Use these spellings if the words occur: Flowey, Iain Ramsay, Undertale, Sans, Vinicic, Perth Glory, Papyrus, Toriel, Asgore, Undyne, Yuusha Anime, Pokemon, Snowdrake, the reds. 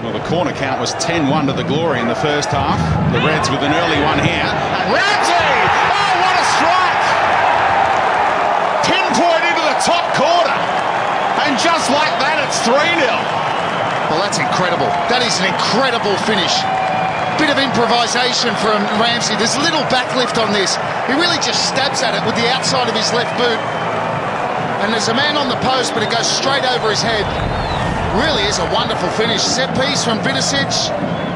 Well, the corner count was 10-1 to the Glory in the first half. The Reds with an early one here. And Ramsay! Oh, what a strike! Pinpoint into the top corner. And just like that, it's 3-0. Well, that's incredible. That is an incredible finish. Bit of improvisation from Ramsay. There's little backlift on this. He really just stabs at it with the outside of his left boot. And there's a man on the post, but it goes straight over his head. Really is a wonderful finish. Set piece from Vinicic.